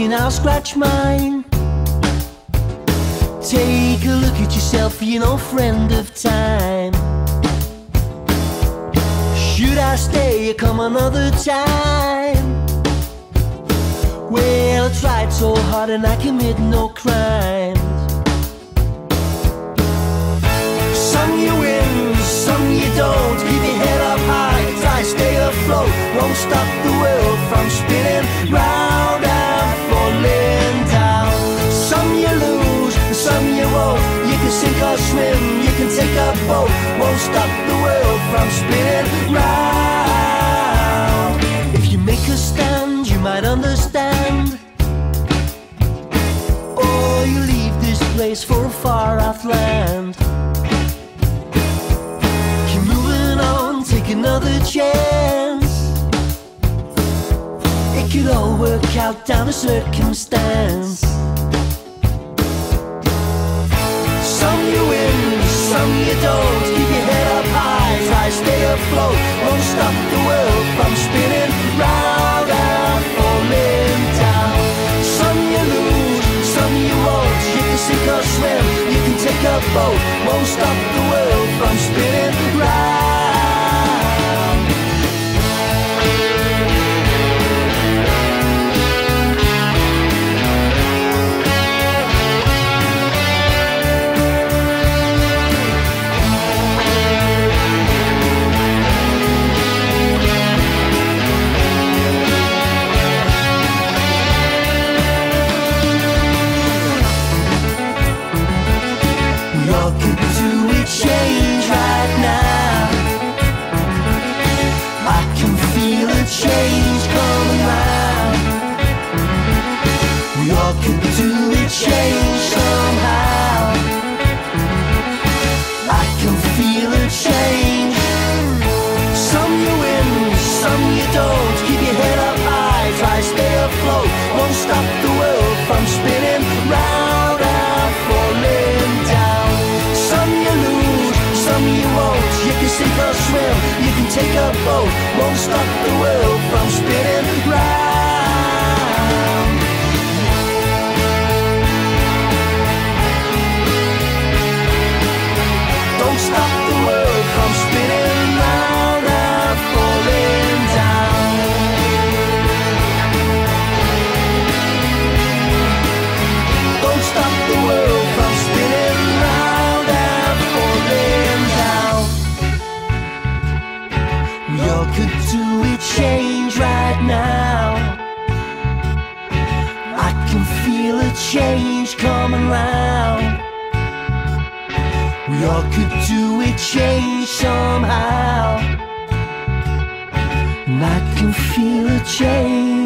thinking I'll scratch mine. Take a look at yourself, you know, friend of time. Should I stay or come another time? Well, I tried so hard and I commit no crimes. Some you win, some you don't. Keep your head up high, try to stay afloat. Won't stop the world from spinning round and falling down. Some you lose, some you won't. You can sink or swim, you can take a boat. Won't stop the world from spinning round. If you make a stand, you might understand, or you leave this place for a far-off land. Another chance, it could all work out down to circumstance. Some you win, some you don't. Keep your head up high, try to stay afloat. Won't stop the world from spinning round and falling down. Some you lose, some you won't. You can sink or swim, you can take a boat. Won't stop the world from spinning round. Change somehow, and I can feel a change.